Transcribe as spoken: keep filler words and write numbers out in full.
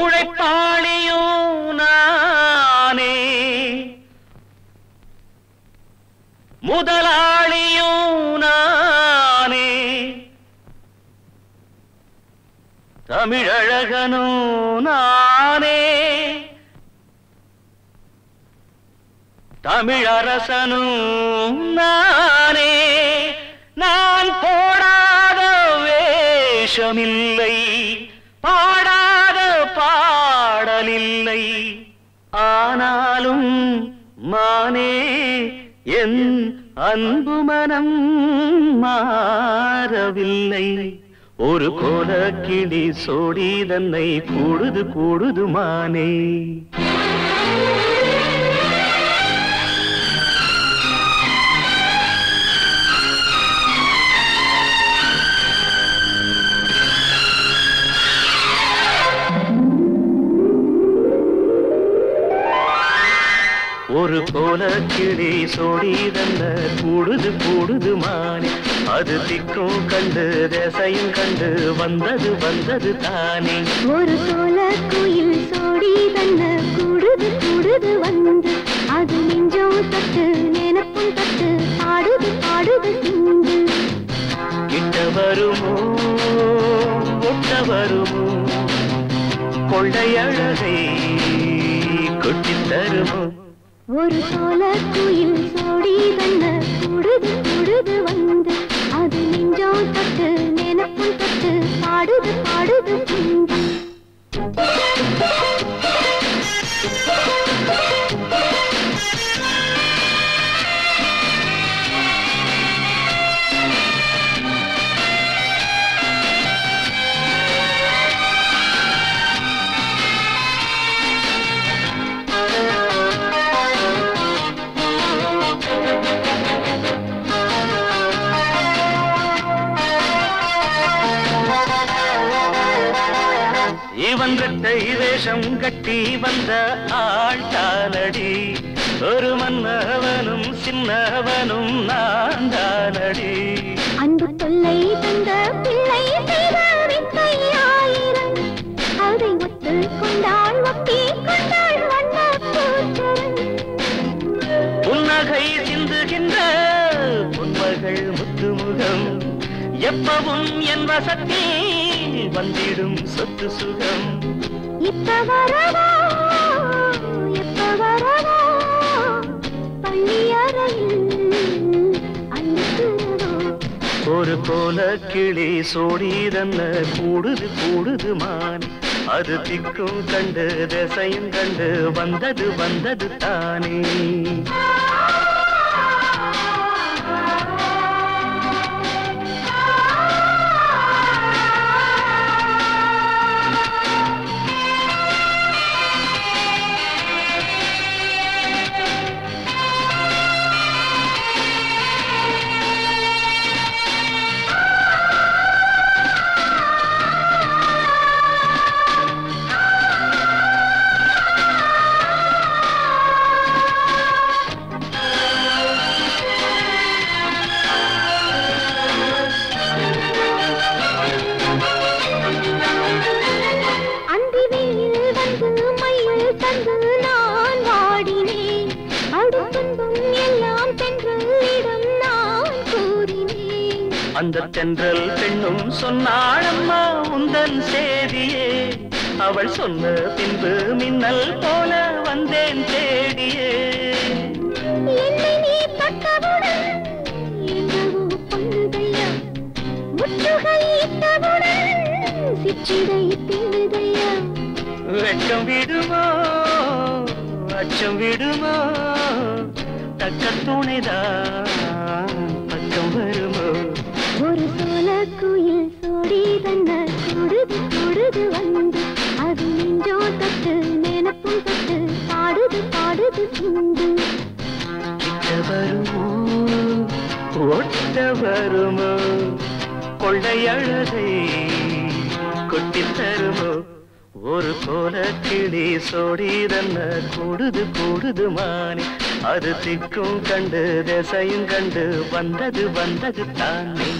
உழைப்பாளியும் நானே முதலாளியும் நானே தமிழழகனும் நானே தமிழரசனும் நானே நான் போடாத வேஷமில்லை பாடாத பாடலில்லை ஆனாலும் மானே என் அன்பு மனம் மாறவில்லை ஒரு கோல கிளி சோடி தன்னை கூடுது கூடுது மானே ஒரு கோல கிளி சோடி தன்ன கூடுது கூடுது மானே அது திக்கும் கண்டு தேசையும் கண்டு வந்தது வந்தது தானே ஒரு கோல குயில் சோடி தன்ன கூடுது கூடுது வந்து அது நெஞ்சம் தட்டு நினைப்பும் தட்டு பாடுது பாடுது சிந்து கிட்ட வருமோ ஒட்ட வருமோ கொள்ளையழகை கொட்டித் தருமோ ஒரு கோல குயில் சோடி தன்ன கூடுது கூடுது வந்து அது நெஞ்சம் தட்டு நினைப்பும் தட்டு பாடுது பாடுது சிந்து வேஷம் கட்டி வந்த ஆண்டாளடி ஒரு மன்னவனும் சின்னவனும் நாண்டாளடி அன்பு தொல்லை தந்த பிள்ளை செய்த வித்தையாயிரம் அதை ஒத்துக் கொண்டாள் ஒப்பிக் கொண்டாள் வண்ணப் பூச்சரம் புன்னகை சிந்துகின்ற பொன்மகள் முத்துமுகம் எப்பவும் என் வசத்தே வந்திடும் சொத்து சுகம் இப்ப வரவா இப்ப வரவா பள்ளியறையில் அனுப்புவா ஒரு கோல கிளி சோடி தன்ன கூடுது கூடுது மான் அது திக்கும் கண்டு திசையும் கண்டு வந்தது வந்தது தானே தென்றல் பெண்ணும் சொன்னாள் அம்மா உந்தன் சேதியே அவள் சொன்ன பின்பு மின்னல் போல வந்தேன் தேடியே என்னை நீ பட்டவுடன் என்னவோ பண்ணுதையா முற்றுகையிட்டவுடன் சிற்றிடை தின்னுதையா வெட்கம் விடுமோ அச்சம் விடுமோ தக்க துணைதான் பக்கம் வருமோ ஒரு கோல குயில் சோடி தன்ன கூடுது கூடுது வந்து அது நெஞ்சம் தட்டு நினைப்பும் தட்டு பாடுது பாடுது சிந்து கிட்ட வருமோ ஒட்ட வருமோ கொள்ளையழகை கொட்டித் தருமோ ஒரு கோல கிளி சோடி தன்ன கூடுது கூடுது மானே அது திக்கும் கண்டு திசையும் கண்டு வந்தது வந்தது தானே